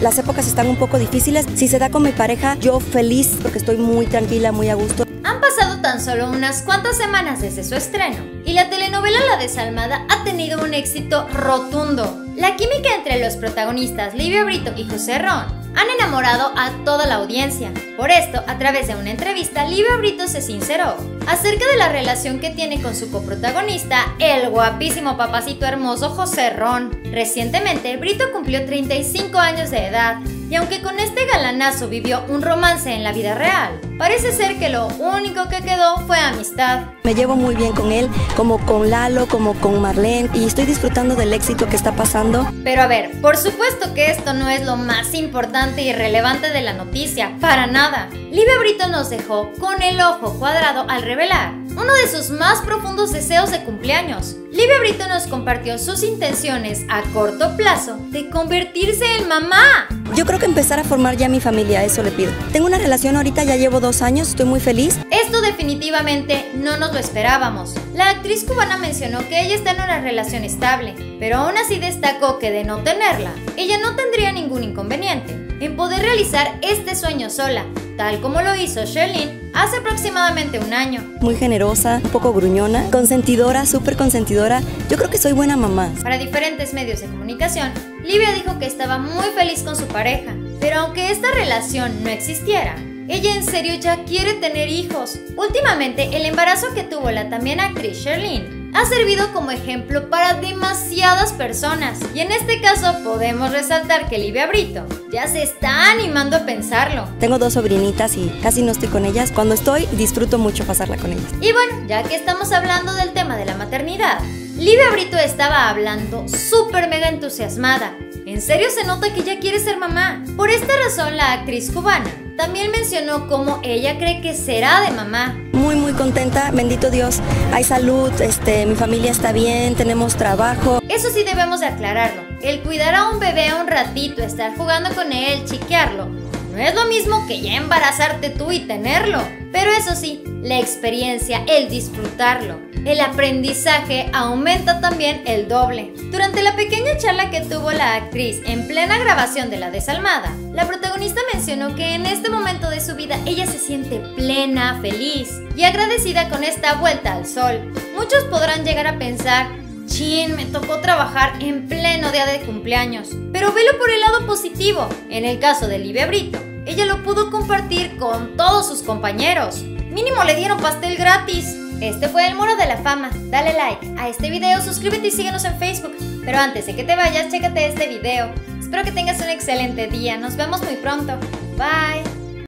Las épocas están un poco difíciles. Si se da con mi pareja, yo feliz porque estoy muy tranquila, muy a gusto. Han pasado tan solo unas cuantas semanas desde su estreno y la telenovela La Desalmada ha tenido un éxito rotundo. La química entre los protagonistas Livia Brito y José Ron han enamorado a toda la audiencia. Por esto, a través de una entrevista, Livia Brito se sinceró acerca de la relación que tiene con su coprotagonista, el guapísimo papacito hermoso José Ron. Recientemente, Brito cumplió 35 años de edad, y aunque con este galanazo vivió un romance en la vida real, parece ser que lo único que quedó fue amistad. Me llevo muy bien con él, como con Lalo, como con Marlene, y estoy disfrutando del éxito que está pasando. Pero a ver, por supuesto que esto no es lo más importante y relevante de la noticia, para nada. Livia Brito nos dejó con el ojo cuadrado al revelar uno de sus más profundos deseos de cumpleaños. Livia Brito nos compartió sus intenciones a corto plazo de convertirse en mamá. Yo creo que empezar a formar ya mi familia, eso le pido. Tengo una relación ahorita, ya llevo 2 años, estoy muy feliz. Esto definitivamente no nos lo esperábamos. La actriz cubana mencionó que ella está en una relación estable, pero aún así destacó que de no tenerla, ella no tendría ningún inconveniente en poder realizar este sueño sola, tal como lo hizo Charlene hace aproximadamente un año. Muy generosa, un poco gruñona, consentidora, súper consentidora. Yo creo que soy buena mamá. Para diferentes medios de comunicación, Livia dijo que estaba muy feliz con su pareja, pero aunque esta relación no existiera, ella en serio ya quiere tener hijos. Últimamente, el embarazo que tuvo la también actriz Charlene ha servido como ejemplo para demasiadas personas, y en este caso podemos resaltar que Livia Brito ya se está animando a pensarlo. Tengo 2 sobrinitas y casi no estoy con ellas. Cuando estoy, disfruto mucho pasarla con ellas. Y bueno, ya que estamos hablando del tema de la maternidad, Livia Brito estaba hablando súper mega entusiasmada. En serio se nota que ya quiere ser mamá. Por esta razón, la actriz cubana también mencionó cómo ella cree que será de mamá. Muy muy contenta, bendito Dios, hay salud, mi familia está bien, tenemos trabajo. Eso sí debemos de aclararlo, el cuidar a un bebé un ratito, estar jugando con él, chiquearlo, no es lo mismo que ya embarazarte tú y tenerlo. Pero eso sí, la experiencia, el disfrutarlo, el aprendizaje aumenta también el doble. Durante la pequeña charla que tuvo la actriz en plena grabación de La Desalmada, la protagonista mencionó que en este momento de su vida ella se siente plena, feliz y agradecida con esta vuelta al sol. Muchos podrán llegar a pensar, chin, me tocó trabajar en pleno día de cumpleaños. Pero velo por el lado positivo. En el caso de Livia Brito, ella lo pudo compartir con todos sus compañeros. Mínimo le dieron pastel gratis. Este fue El Muro de la Fama. Dale like a este video, suscríbete y síguenos en Facebook. Pero antes de que te vayas, chécate este video. Espero que tengas un excelente día. Nos vemos muy pronto. Bye.